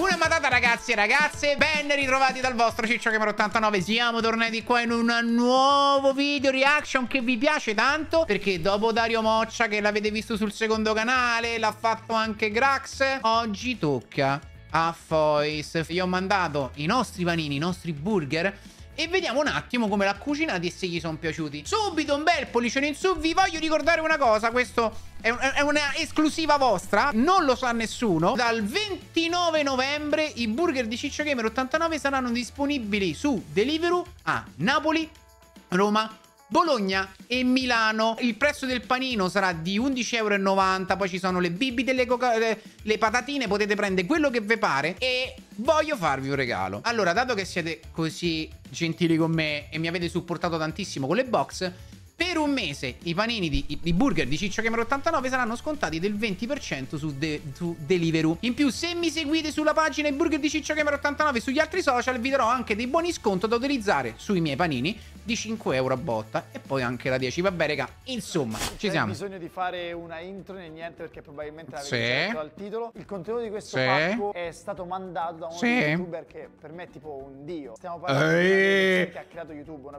Una matata ragazzi e ragazze, ben ritrovati dal vostro CiccioGamer89. Siamo tornati qua in un nuovo video reaction che vi piace tanto, perché dopo Dario Moccia, che l'avete visto sul secondo canale, l'ha fatto anche Grax. Oggi tocca a Fois. Io ho mandato i nostri panini, i nostri burger, e vediamo un attimo come l'ha cucinati e se gli sono piaciuti. Subito un bel pollicione in su. Vi voglio ricordare una cosa, questo è una esclusiva vostra, non lo sa nessuno. Dal 29 novembre i burger di CiccioGamer89 saranno disponibili su Deliveroo a Napoli, Roma, Bologna e Milano. Il prezzo del panino sarà di 11,90 €. Poi ci sono le bibite, le patatine. Potete prendere quello che vi pare. E voglio farvi un regalo. Allora, dato che siete così gentili con me e mi avete supportato tantissimo con le box, per un mese i panini di burger di CiccioGamer89 saranno scontati del 20% su Deliveroo. In più, se mi seguite sulla pagina i burger di CiccioGamer89 sugli altri social, vi darò anche dei buoni sconto da utilizzare sui miei panini di 5 € a botta e poi anche la 10. Vabbè raga, insomma, ci siamo. Ho bisogno di fare una intro né niente, perché probabilmente l'avete detto al titolo. Il contenuto di questo pacco è stato mandato da uno youtuber che per me è tipo un dio. Stiamo parlando di che ha creato YouTube.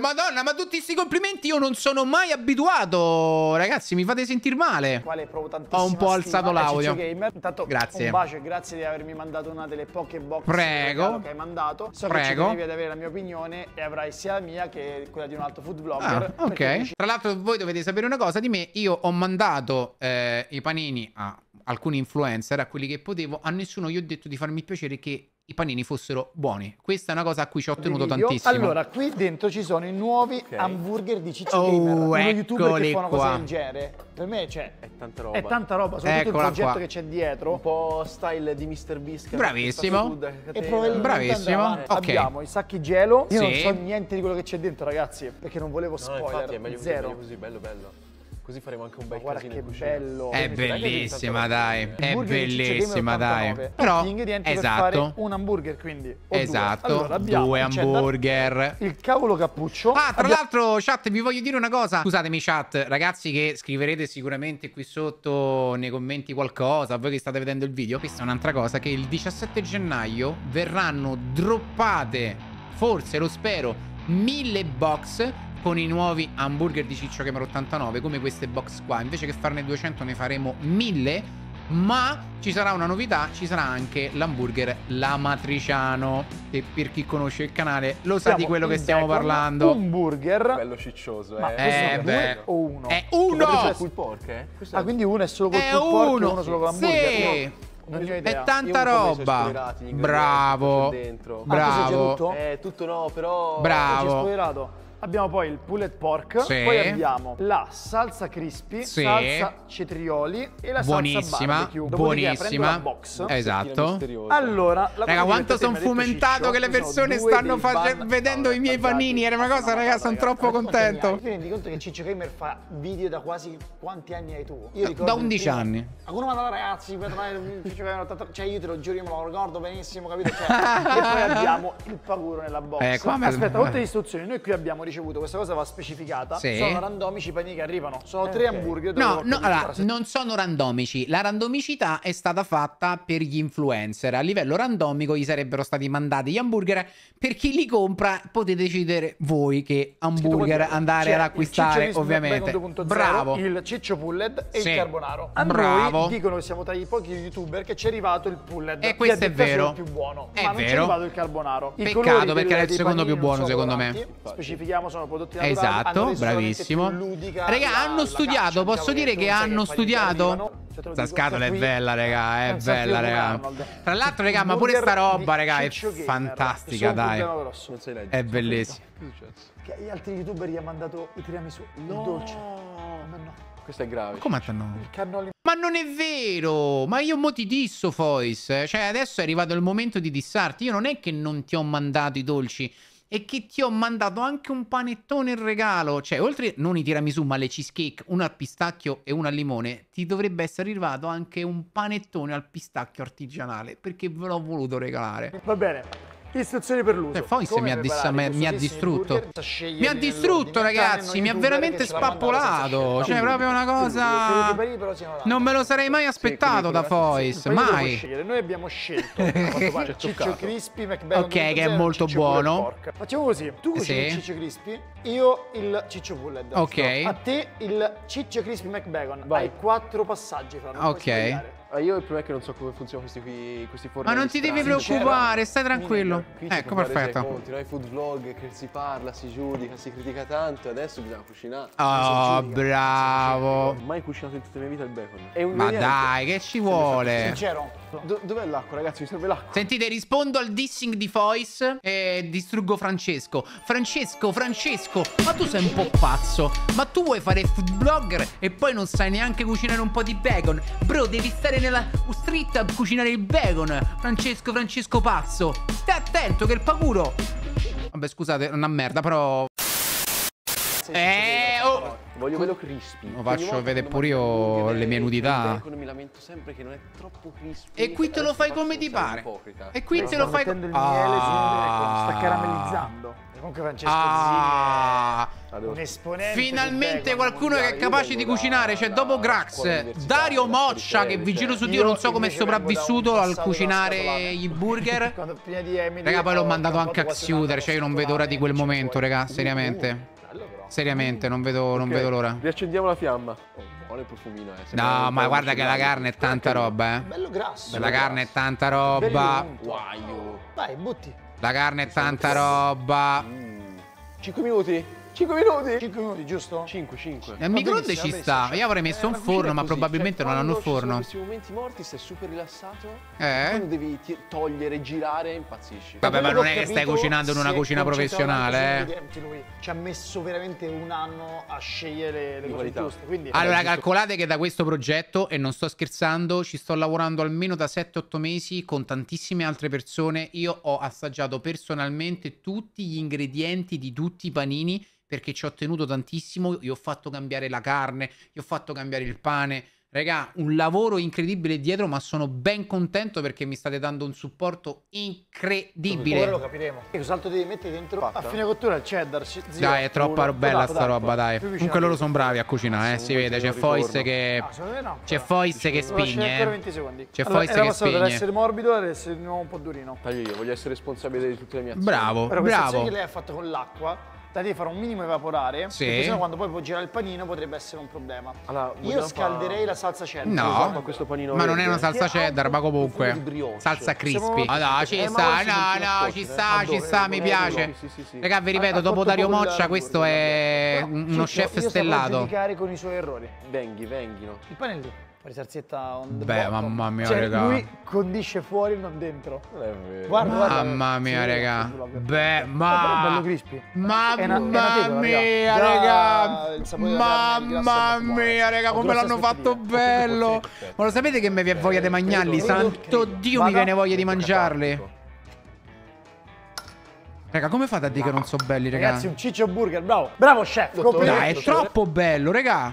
Madonna, ma tutti questi complimenti io non sono mai abituato. Ragazzi, mi fate sentir male. Quale provo tantissimo. Ho un po' alzato l'audio. Intanto, grazie. Un bacio e grazie di avermi mandato una delle poche box che hai mandato. So che ci tenevi ad avere la mia opinione e avrai sia la mia che quella di un altro food blogger. Ah, ok. Tra l'altro voi dovete sapere una cosa di me. Io ho mandato i panini a alcuni influencer, a quelli che potevo. A nessuno gli ho detto di farmi piacere che i panini fossero buoni. Questa è una cosa a cui ci ho tenuto tantissimo. Allora, qui dentro ci sono i nuovi hamburger di CiccioGamer. Uno youtuber che fa una cosa del genere. Per me, cioè, è tanta roba. È tanta roba, soprattutto il progetto che c'è dietro. Un po' style di Mr. Beast. Bravissimo. E bravissimo. Abbiamo i sacchi gelo. Io non so niente di quello che c'è dentro, ragazzi, perché non volevo spoiler. Infatti è meglio così, bello bello. Così faremo anche un bel casino in cucina. Bello. È bellissima, dai. È bellissima, dai. Però per fare un hamburger, quindi allora, due hamburger. Il cavolo cappuccio. Ah, tra l'altro, chat, vi voglio dire una cosa. Scusatemi, chat, ragazzi, che scriverete sicuramente qui sotto nei commenti qualcosa, voi che state vedendo il video. Questa è un'altra cosa, che il 17 gennaio verranno droppate, forse, lo spero, 1000 box con i nuovi hamburger di CiccioGamer89, come queste box qua. Invece che farne 200 ne faremo 1000. Ma ci sarà una novità, ci sarà anche l'hamburger l'amatriciano, che per chi conosce il canale lo sa di quello che stiamo parlando. Un burger bello ciccioso. Ma è due o uno? È uno! Col pork, eh? Ah, quindi uno è solo col pork e uno solo con l'hamburger? Sì! No. È tanta roba. Bravo. Bravo. Tutto no, però. Bravo. Abbiamo poi il pulled pork, poi abbiamo la salsa crispy, salsa cetrioli e la salsa barbecue. Dopodiché prendo la box. Esatto. Allora, raga, quanto sono fomentato che le persone stanno vedendo i miei panini. Era una cosa, raga, sono troppo contento. Ti rendi conto che CiccioGamer fa video da quasi quanti anni hai tu? Io ricordo da 11 anni. Alcuni mandano ragazzi per CiccioGamer88, cioè io te lo giuro, io me lo ricordo benissimo, capito? E poi abbiamo il paguro nella box. Aspetta, oltre le istruzioni, noi qui abbiamo ricevuto, questa cosa va specificata, sono randomici i panini che arrivano, sono tre hamburger. No, allora, non sono randomici, la randomicità è stata fatta per gli influencer, a livello randomico gli sarebbero stati mandati gli hamburger, per chi li compra potete decidere voi che hamburger andare ad acquistare, ovviamente. Bravo. Il ciccio pulled e il carbonaro. Noi dicono che siamo tra i pochi youtuber che ci è arrivato il pulled, e questo è vero, più buono, ma non ci è arrivato il carbonaro. Peccato, perché era il secondo più buono secondo me. Specifichiamo, sono prodotti naturali, esatto, bravissimo. Raga, hanno studiato, posso dire che hanno studiato. Questa scatola è bella, raga, è bella, raga. Tra l'altro, raga, ma pure sta roba, raga, è fantastica, dai. È bellissima. Che agli altri youtuber gli ha mandato i tiramisù, il dolce. No. Questo è grave. Come cannoli? Ma non è vero! Ma io mo ti disso, Fois. Cioè, adesso è arrivato il momento di dissarti. Io non è che non ti ho mandato i dolci, e che ti ho mandato anche un panettone in regalo. Cioè, oltre non i tiramisù ma le cheesecake, una al pistacchio e una al limone, ti dovrebbe essere arrivato anche un panettone al pistacchio artigianale, perché ve l'ho voluto regalare. Va bene, Istruzioni per l'uso. Fois mi ha distrutto. Mi ha distrutto, ragazzi. Mi ha veramente spappolato. Cioè, proprio una cosa. Non me lo sarei mai aspettato da Fois. Mai. Noi abbiamo scelto Ciccio Crispy, McBello. Ok, che è molto buono. Facciamo così: tu cucini il Ciccio Crispy, io il Ciccio Pulled. Ok. A te il Ciccio Crispy McBacon. Hai 4 passaggi. Ok. Io il problema è che non so come funzionano questi forni. Ma non ti devi preoccupare, stai tranquillo. Ecco, perfetto. Conti, i food vlog che si parla, si giudica, si critica tanto. Adesso bisogna cucinare. Oh, bravo. Non ho mai cucinato in tutta la mia vita il bacon. È un ma dai, che ci vuole? Sincero. Dov'è l'acqua, ragazzi? Mi serve l'acqua. Sentite, rispondo al dissing di Fois e distruggo Francesco. Francesco, ma tu sei un po' pazzo. Ma tu vuoi fare food blogger e poi non sai neanche cucinare un po' di bacon? Bro, devi stare nella street a cucinare il bacon. Francesco pazzo. Stai attento che il paguro. Vabbè, scusate, è una merda, però. Oh. Voglio quello crispy. Lo faccio vedere pure io le mie nudità. Mi lamento sempre che non è troppo crispy. E qui te lo fai come ti pare. E qui te lo fai come ti pare. Sta caramellizzando. Comunque Francesco Zini, un esponente. Finalmente qualcuno che è capace di cucinare. Cioè dopo Grax, Dario Moccia, che vi giro su Dio non so come è sopravvissuto al cucinare i burger. Raga, poi l'ho mandato anche a Xuter. Cioè io non vedo ora di quel momento, raga, seriamente. Seriamente, non vedo l'ora. Riaccendiamo la fiamma. Oh, buono il profumino, No, ma guarda che la carne è tanta roba, Bello grasso. La carne è tanta roba. Vai, butti. La carne è tanta roba. 5 minuti. 5 minuti? 5 minuti, giusto? 5. Nel microonde ci sta. Io avrei messo un forno, ma probabilmente non hanno il forno. In questi momenti morti sei super rilassato. Quando devi togliere, girare, impazzisci. Vabbè, ma non è che stai cucinando in una cucina professionale, Ci ha messo veramente un anno a scegliere le cose giuste. Allora, calcolate che da questo progetto, e non sto scherzando, ci sto lavorando almeno da 7-8 mesi con tantissime altre persone. Io ho assaggiato personalmente tutti gli ingredienti di tutti i panini, perché ci ho tenuto tantissimo. Io ho fatto cambiare la carne, io ho fatto cambiare il pane. Raga, un lavoro incredibile dietro, ma sono ben contento perché mi state dando un supporto incredibile. Ora lo capiremo. E cos'altro devi mettere dentro? Fatta. A fine cottura il cheddar. Zio. Dai, è troppa robella sta roba, dai. Comunque loro sono bravi a cucinare, si vede. C'è Fois che spigne. C'è Fois che spigne. Deve essere morbido, deve essere di nuovo un po' durino. Taglio io, voglio essere responsabile di tutte le mie azioni. Bravo. Che lei ha fatto con l'acqua. La devi fare un minimo evaporare, perché sennò quando poi può girare il panino potrebbe essere un problema. Allora, io scalderei la salsa cheddar. No, questo panino ma non è una salsa cheddar, ma comunque salsa crispy. Allora, ci sta, mi piace. Raga, vi ripeto, dopo Dario Moccia questo è uno chef stellato. Giudicare con i suoi errori. Venghi, no. Il pane è lì. Risarzetta on the bottom. Mamma mia, raga. Lui condisce fuori, non dentro. Guarda. Mamma mia, raga. Beh, ma. Mamma mia, raga. Mamma mia, raga. Come l'hanno fatto bello. Ma lo sapete che mi viene voglia di mangiarli? Santo Dio, mi viene voglia di mangiarli. Raga, come fate a dire che non so belli, raga? Ragazzi, un ciccio burger, bravo. Bravo, chef. Dai, è troppo bello, raga.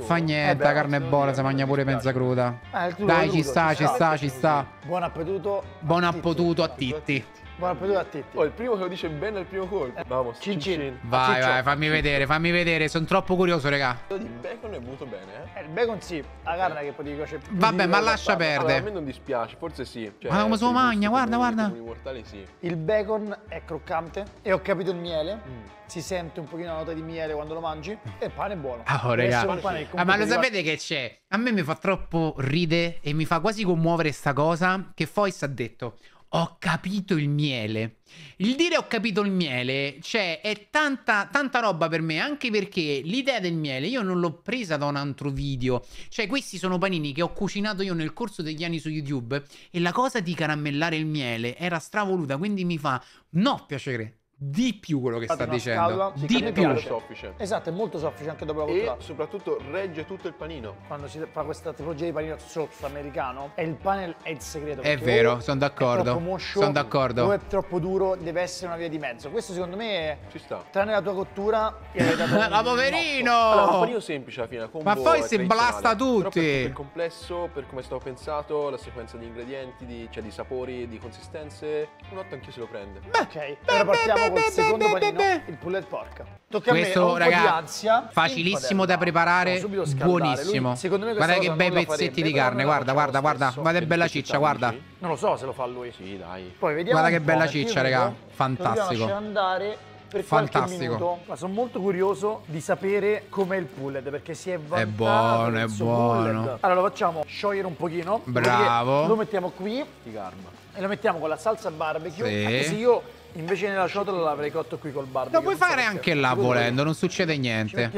Fa niente, la carne è buona, si mangia pure mezza cruda. Dai, ci sta. Buon appetito. Buon appetito a Titti. Oh, il primo che lo dice bene è il primo colpo. Vamos, cincin. Vai, fammi vedere. Sono troppo curioso, raga. Il bacon è venuto bene, il bacon sì. La carne che poi ti piace più. Vabbè, ma lascia perdere. A me non dispiace, forse sì. Ma come se lo magna, guarda. Il bacon è croccante e ho capito il miele. Si sente un pochino la nota di miele quando lo mangi. E il pane è buono. Oh, raga. Ma lo sapete che c'è? A me mi fa troppo ride e mi fa quasi commuovere sta cosa che Fois ha detto. Ho capito il miele. Il dire ho capito il miele, cioè, è tanta roba per me, anche perché l'idea del miele io non l'ho presa da un altro video. Cioè, questi sono panini che ho cucinato io nel corso degli anni su YouTube e la cosa di caramellare il miele era stravoluta, quindi mi fa no piacere. di più quello che sta dicendo, di più. Esatto, è molto soffice anche dopo la cottura. E soprattutto regge tutto il panino. Quando si fa questa tipologia di panino sotto americano, il pane è il segreto. È vero, sono d'accordo. Sono d'accordo. Non è troppo duro, deve essere una via di mezzo. Questo secondo me è, ci sta. Tranne la tua cottura, ma poverino! Allora, un panino semplice alla fine. Ma poi si blasta tutti. Per il complesso, per come stavo pensato, la sequenza di ingredienti, cioè di sapori, di consistenze, un 8 anch'io se lo prende. Beh, ok, allora partiamo. Il secondo panino, il pulled pork. Tocca questo, a me, raga, un po' di ansia. Facilissimo da preparare, buonissimo. Lui, secondo me, guarda che bei pezzetti di carne, guarda, guarda, guarda. Guarda che bella ciccia, guarda. Non lo so se lo fa lui. Sì, dai. Poi vediamo. Guarda che bella ciccia, raga. Fantastico. Per fantastico minuto, ma sono molto curioso di sapere com'è il pulled, perché si è vantato. È buono, è buono. Pulled. Allora lo facciamo sciogliere un pochino. Bravo. Lo mettiamo qui e lo mettiamo con la salsa barbecue. Sì. Anche se io invece nella ciotola l'avrei cotto qui col barbecue. Lo puoi fare anche là volendo, non succede niente.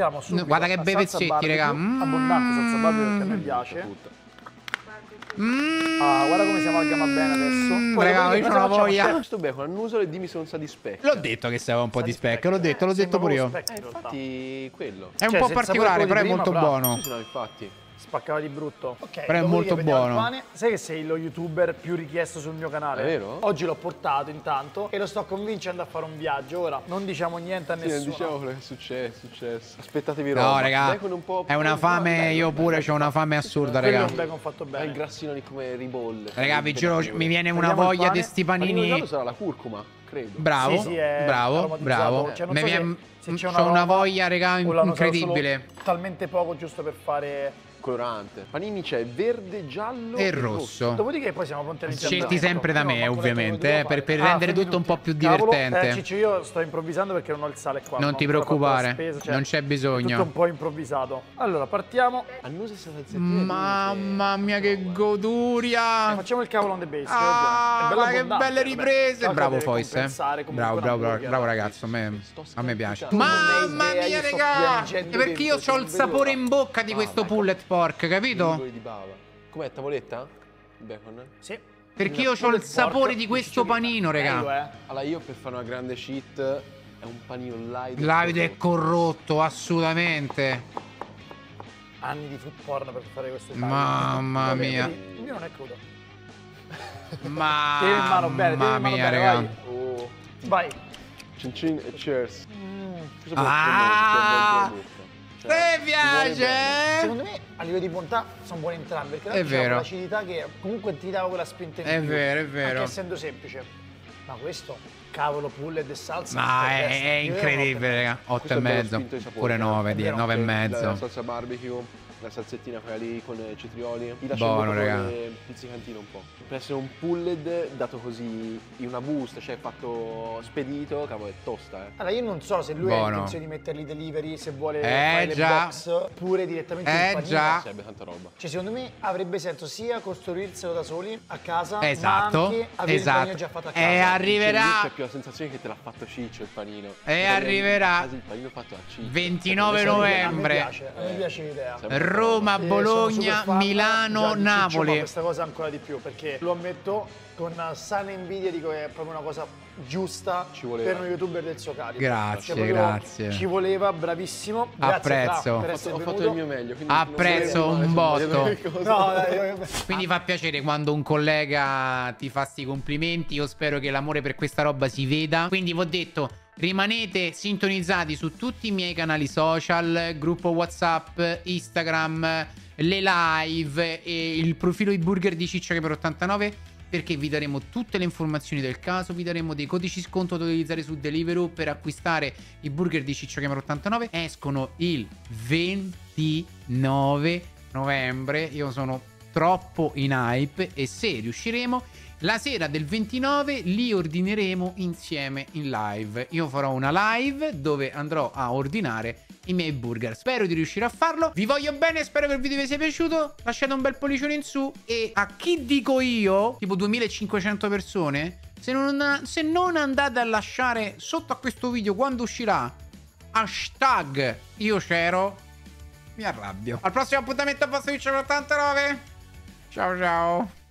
Guarda che bei pezzetti, raga. Abbondante salsa barbecue perché a me piace. Tutto. Ah, guarda come si amalgama bene adesso. Raga, io ho una voglia. Questo bacon annusalo e dimmi se non sa di speck. L'ho detto che stava un po' di speck, l'ho detto pure io. Infatti quello. È un po' particolare, però è molto buono. Infatti. Spaccava di brutto. Ok, però è molto buono. Sai che sei lo youtuber più richiesto sul mio canale? È vero? Oggi l'ho portato intanto e lo sto convincendo a fare un viaggio. Ora non diciamo niente a nessuno. Non diciamo quello che è successo, Aspettatevi roba. No, raga, è una fame, io pure ho una fame assurda, raga. Quello è un bacon fatto bene. È il grassino di come ribolle. Raga, vi giuro, mi viene una voglia di sti panini. Ma sarà la curcuma, credo. Bravo, bravo, bravo. C'ho una voglia, raga, incredibile. Talmente poco giusto per fare colorante. Panini c'è verde, giallo e rosso. Dopodiché poi siamo pronti a iniziare. Scelti sempre da me, ovviamente, per rendere tutto un po' più divertente. Ciccio, io sto improvvisando perché non ho il sale qua. Non ti preoccupare, spesa, cioè, non c'è bisogno. È tutto un po' improvvisato. Allora, partiamo. Annusa salsa. Mamma mia, che goduria! Facciamo il cavolo on the base. Ah, ma che belle riprese! Bravo Fois, bravo, bravo, bravo ragazzo, a me piace. Mamma mia, raga! Perché io ho il sapore in bocca di questo pulled pork, capito? Com'è, tavoletta? Bacon? Sì. Perché io ho il sapore di questo panino, raga. Allora io per fare una grande cheat è un panino light. Light e corrotto, assolutamente. Anni di food porn per fare questo panino. Mamma mia. Il mio non è crudo. Mamma mia, raga. Vai. Cin cin e cheers. Ah! Te piace? Secondo me a livello di bontà sono buoni entrambi, perché è vero, l'acidità che comunque ti dava quella spinta in più. È vero, anche essendo semplice. Ma questo cavolo pulled e salsa. Ma è incredibile, raga. 8 e mezzo, pure 9, 9 e mezzo. La salsa barbecue, la salsettina quella lì con cetrioli. Ti lascio un pizzicantino un po'. Per essere un pulled dato così in una busta, cioè fatto spedito, cavolo, è tosta. Allora io non so se lui ha intenzione di metterli delivery, se vuole fare le box oppure direttamente in panino. Sarebbe tanta roba. Cioè secondo me avrebbe senso sia costruirselo da soli a casa, ma anche avere il panino già fatto a casa. E arriverà. C'è più la sensazione che te l'ha fatto Ciccio il panino. E arriverà il panino fatto a Ciccio. 29 novembre. Mi piace l'idea. Roma, Bologna, Milano, Napoli. Questa cosa ancora di più, perché lo ammetto con sana invidia, dico che è proprio una cosa giusta per uno youtuber del suo calibro. Grazie, grazie. Ci voleva, bravissimo. Apprezzo. Ho fatto il mio meglio. Apprezzo un botto. Quindi fa piacere quando un collega ti fa sti complimenti. Io spero che l'amore per questa roba si veda. Quindi vi ho detto, rimanete sintonizzati su tutti i miei canali social, gruppo WhatsApp, Instagram, le live e il profilo di burger di CiccioGamer89, perché vi daremo tutte le informazioni del caso, vi daremo dei codici sconto da utilizzare su Deliveroo per acquistare i burger di CiccioGamer89. Escono il 29 novembre, io sono troppo in hype e se riusciremo la sera del 29 li ordineremo insieme in live. Io farò una live dove andrò a ordinare i miei burger. Spero di riuscire a farlo. Vi voglio bene, spero che il video vi sia piaciuto. Lasciate un bel pollicione in su. E a chi dico io, tipo 2500 persone, se non andate a lasciare sotto a questo video quando uscirà hashtag io c'ero, mi arrabbio. Al prossimo appuntamento a vostro CiccioGamer89. Ciao ciao.